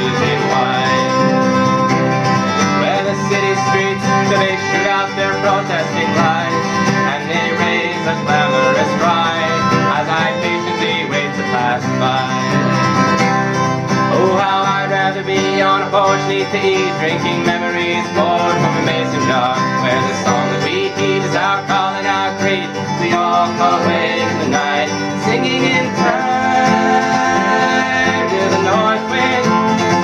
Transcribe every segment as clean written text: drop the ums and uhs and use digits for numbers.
is in line. Where the city streets, so they shoot out their protesting lights, and they raise a clamorous cry as I patiently wait to pass by. Oh, how I'd rather be on a porch, need to eat, drinking memories, poured from a mason jar, where the song that we heed is our call and our creed. We all call away in the night, singing in time to the north wind,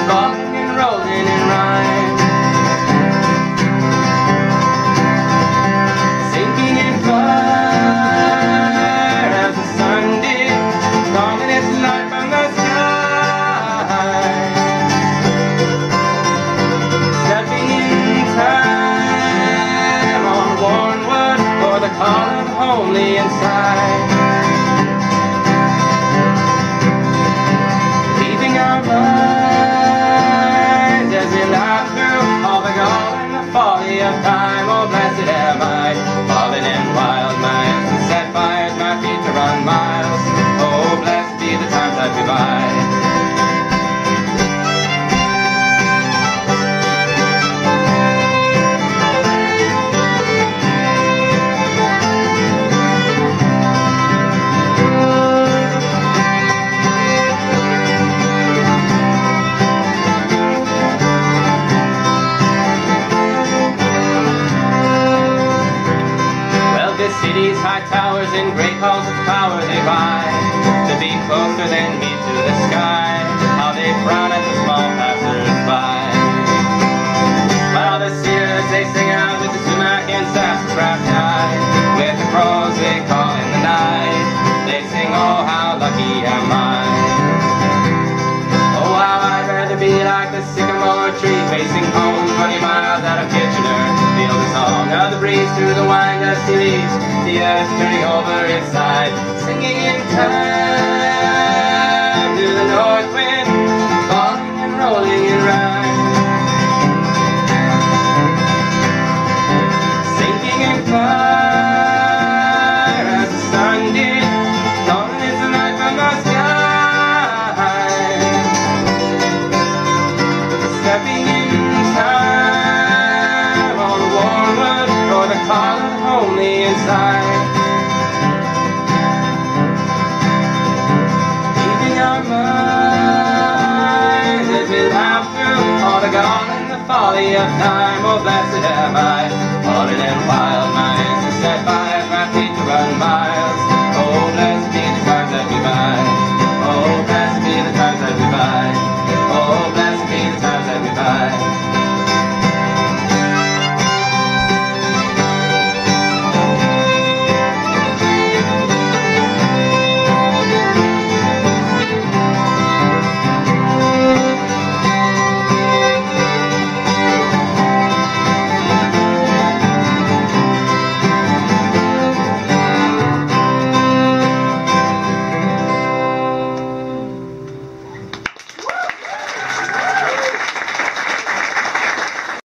falling and rolling in rhyme, sinking in fire as the sun did, calling its light from the sky, stepping in time on worn wood for the call of homely inside. Time, oh blessed am I, fallen in wild miles, and set fires, my feet to run miles. Oh blessed be the times I divide. Cities, high towers, and great halls of power they rise, to be closer than me to the sky. How they frown at the small passers-by. While the seers they sing out with the sumac and sassafras high, with the crows they call in the night, they sing, oh how lucky am I. Oh how I'd rather be like the sycamore tree, facing home 20 miles out of Kitchener. Feel the song of the breeze through the wine dusty leaves, the earth turning over inside, singing in time to the north wind, falling and rolling in rhyme, sinking in fire as the sun did, falling into night from the sky, stepping in time on the warm wood for the call of homely inside. Leaving our minds as we laugh through all the gone and the folly of time. Oh, blessed am I, fallen in wild minds.